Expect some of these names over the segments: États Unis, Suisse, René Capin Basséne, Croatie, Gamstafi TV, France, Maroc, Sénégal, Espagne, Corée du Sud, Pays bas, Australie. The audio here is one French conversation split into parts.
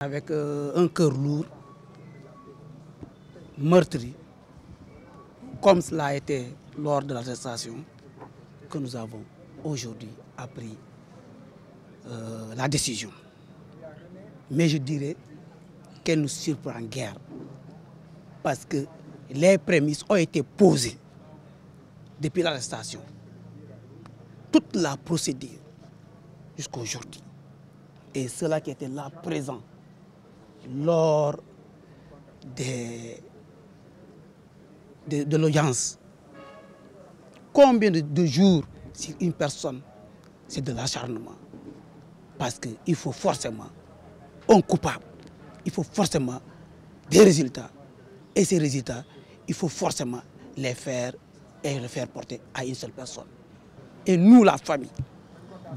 Avec un cœur lourd, meurtri, comme cela a été lors de l'arrestation, que nous avons aujourd'hui appris la décision. Mais je dirais qu'elle nous surprend guère, parce que les prémices ont été posées depuis l'arrestation. Toute la procédure jusqu'à aujourd'hui. Et ceux-là qui étaient là présents lors de l'audience. Combien de jours sur une personne, c'est de l'acharnement. Parce qu'il faut forcément un coupable, il faut forcément des résultats. Et ces résultats, il faut forcément les faire porter à une seule personne. Et nous, la famille,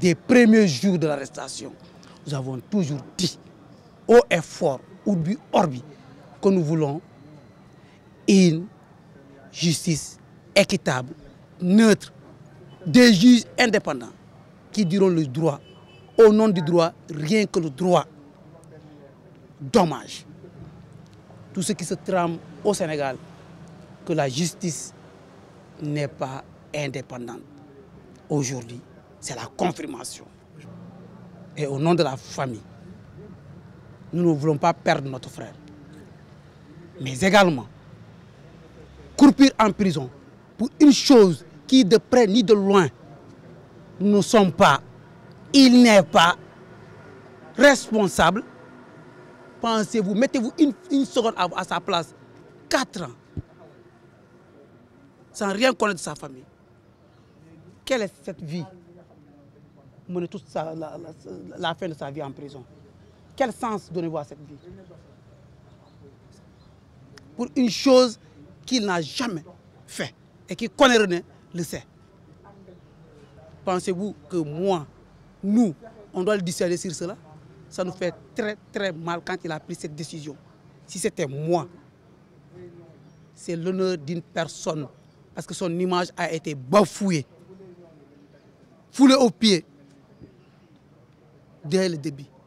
des premiers jours de l'arrestation, nous avons toujours dit haut et fort, urbi orbi, que nous voulons une justice équitable, neutre, des juges indépendants qui diront le droit, au nom du droit, rien que le droit. Dommage. Tout ce qui se trame au Sénégal, que la justice n'est pas indépendante. Aujourd'hui, c'est la confirmation. Et au nom de la famille, nous ne voulons pas perdre notre frère. Mais également, croupir en prison pour une chose qui, de près ni de loin, nous ne sommes pas, il n'est pas responsable. Pensez-vous, mettez-vous une seconde à sa place, 4 ans, sans rien connaître de sa famille. Quelle est cette vie? Mener toute la fin de sa vie en prison. Quel sens donnez-vous à cette vie? Pour une chose qu'il n'a jamais fait et qui connaît René le sait. Pensez-vous que moi, nous, on doit le dissuader sur cela? Ça nous fait très mal quand il a pris cette décision. Si c'était moi, c'est l'honneur d'une personne parce que son image a été bafouée. Foulé aux pieds dès le début.